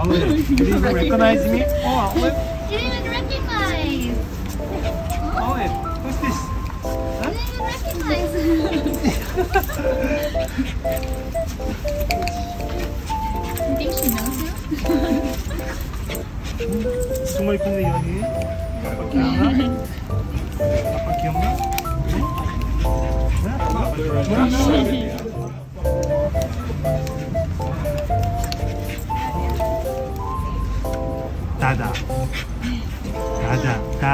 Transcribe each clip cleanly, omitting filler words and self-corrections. Olive, you didn't recognize me? Oh, Olive! You didn't even recognize! Olive, who's this? Huh? You didn't even recognize! You think she knows you? 숨어 있는데 여기 아빠 기억나? 아빠 기억나? 응? 응? 다다 다다 다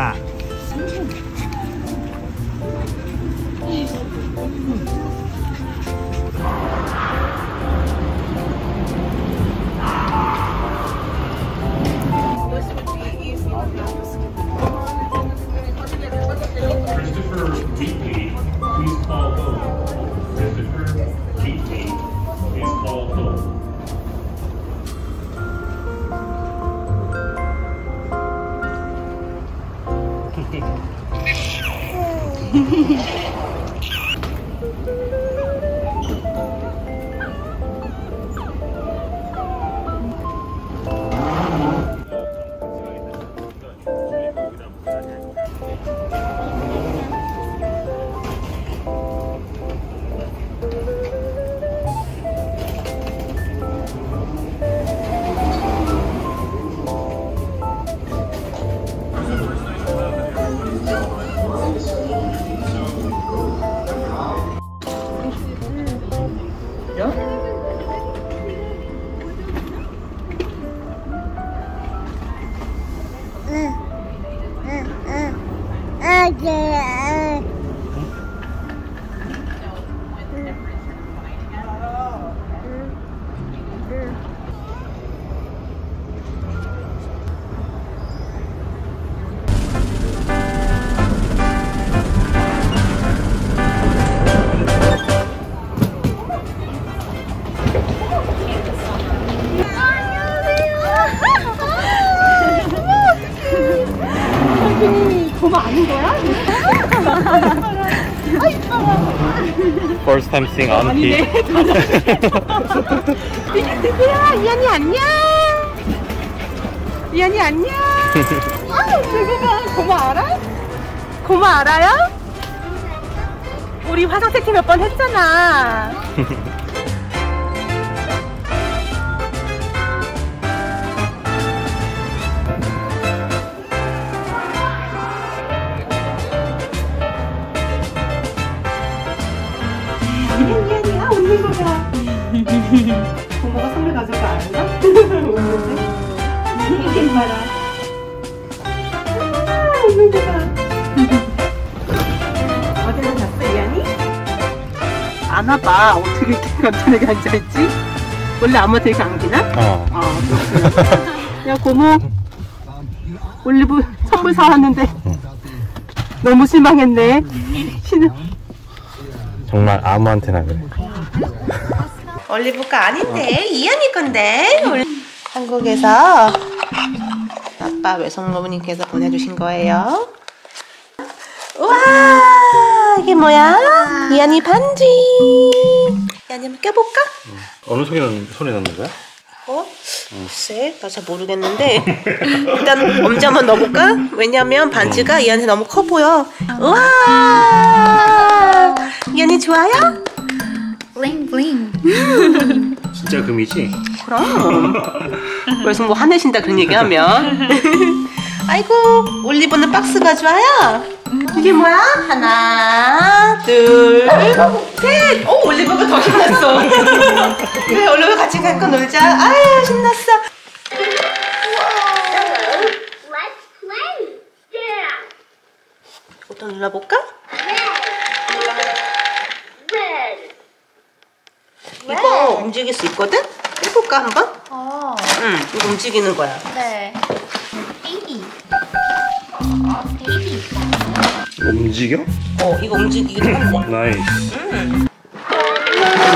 First time seeing auntie. 이안이 안녕. 이안이 안녕. 아, 누구가 고마 알아? 고마 알아요? 우리 화상 세팅 몇 번 했잖아. 미안이야 웃는 거야. 고모가 선물 가져올 거 알았나? 웃는데? 이게 봐라. 아 웃는 거야. 어디로 갔어 미안이? 안 와봐. 어떻게 이렇게 간단하게 앉아있지? 원래 아무한테 이렇게 안기나? 어. 어 그렇구나. 야 고모 올리브 선물 사왔는데 너무 실망했네. 정말 아무한테나 그래. 올리브가 아닌데 이안이 건데. 한국에서 아빠 외숙모부님께서 보내주신 거예요. 우와 이게 뭐야? 이안이 반지. 이안이 한번 껴볼까? 어느 소리는 손에 넣는 거야? 어? 글쎄 나 잘 모르겠는데 일단 엄지 한번 넣어볼까? 왜냐면 반지가 이한테 너무 커 보여. 우와 이한이 좋아요? 블링블링. 진짜 금이지? 그럼. 그래서 뭐 화내신다 그런 얘기하면. 아이고 올리브는 박스가 좋아요? 이게 뭐야? 하나 둘 셋! 오 올리브가 더 신났어. 그래 올리브 같이 갖고 놀자. 아유 신났어. 이것도 눌러볼까? 이거 움직일 수 있거든? 해볼까 한번? 응, 이거 움직이는 거야. 네. 베이비. 베이비. 이거 움직여? 어, 이거 움직이기도 한다. 나이스.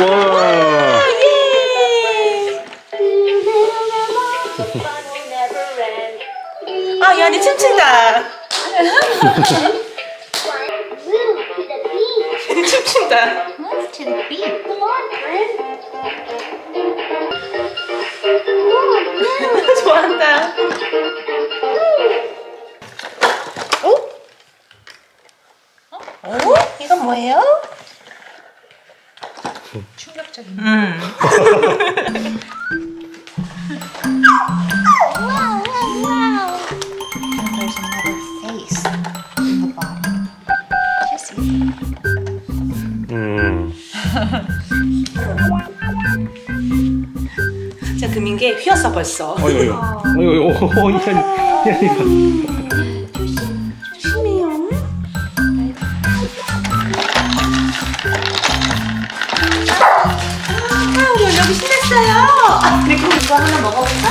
와. 예. 아, 야, 니 춤춘다. 춤춘다. To the beat. Come on, friend. 좋아한다. 오? 어? 오? 이건 뭐예요? 충격적인. Wow, wow, wow. There's another face in the bottom. Just see. 진짜 금인 게 휘었어 벌써. 어이구, 어이구, 이거. 조심해요. 아, 우리 여기 신났어요. 아, 그리고 이거 하나 먹어볼까?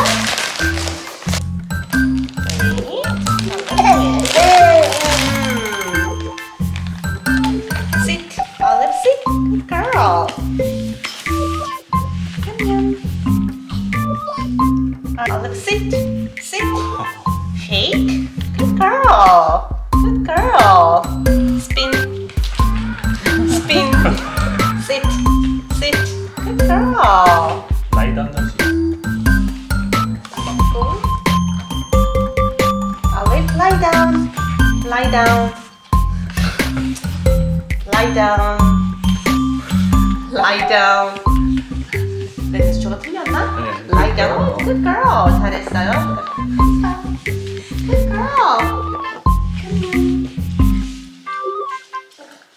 Girl. Come here. Olive, sit. Sit. Shake. Good girl. Good girl. Spin. Spin. Sit. Sit. Good girl. Lie down. Olive, lie down. Lie down. Lie down. Lie down. 내 제스처가 틀렸나? 네. Lie down. Good girl. 잘했어요. Good girl.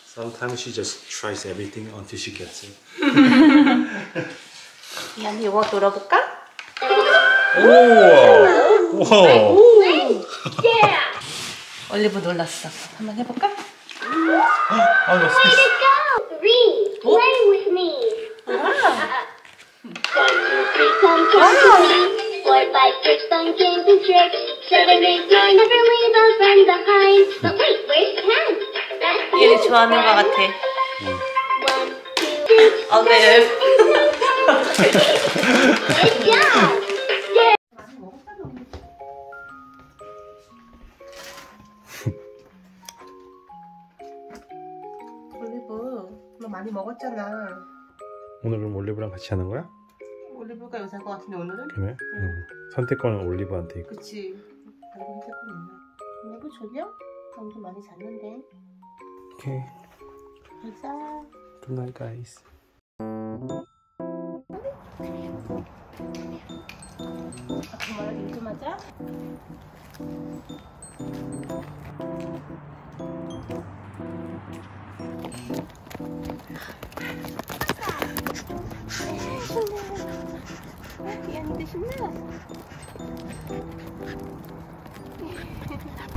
Sometimes she just tries everything until she gets it. 이안이 이거 돌아볼까? 오. 와. 올리브 놀랐어. 한번 해볼까? 아, 나 Play with me. Ah. One, two, three, come play with me. 4, 5, 6, fun games and tricks. 7, 8, 9, never leave a friend behind. But wait, where's Ken? That's you. 얘 좋아하는 거 같아. 1, 2, 3. Olive. Good job. 많이 먹었잖아. 오늘은 올리브랑 같이 하는 거야? 올리브가 요새 할 것 같은데 오늘은? 그래? 응. 선택권은 올리브한테 있고. 그치. 그리고 선택권 있나? 올리브 졸려? 잠도 많이 잤는데. 오케이. 가자. Good night, guys. 정말 일 좀 하자. 이안이도 신나.